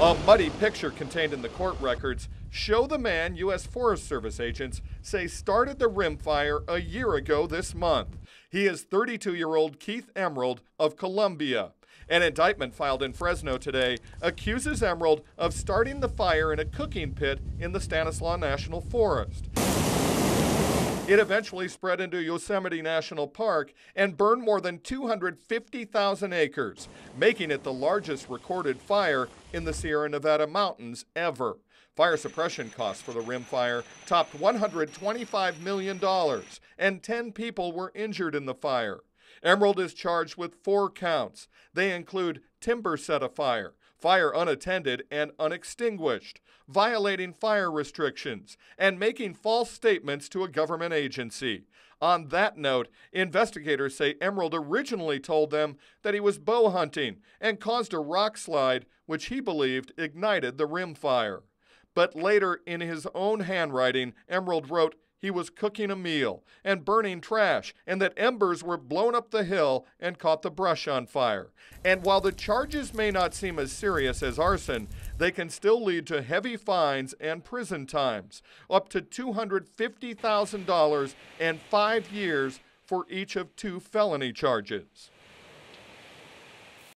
A muddy picture contained in the court records show the man U.S. Forest Service agents say started the Rim Fire a year ago this month. He is 32-year-old Keith Emerald of Columbia. An indictment filed in Fresno today accuses Emerald of starting the fire in a cooking pit in the Stanislaus National Forest. It eventually spread into Yosemite National Park and burned more than 250,000 acres, making it the largest recorded fire in the Sierra Nevada Mountains ever. Fire suppression costs for the Rim Fire topped $125 million, and 10 people were injured in the fire. Emerald is charged with 4 counts. They include timber set afire, fire unattended and unextinguished, violating fire restrictions, and making false statements to a government agency. On that note, investigators say Emerald originally told them that he was bow hunting and caused a rock slide, which he believed ignited the Rim Fire. But later, in his own handwriting, Emerald wrote he was cooking a meal and burning trash, and that embers were blown up the hill and caught the brush on fire. And while the charges may not seem as serious as arson, they can still lead to heavy fines and prison times, up to $250,000 and 5 years for each of 2 felony charges.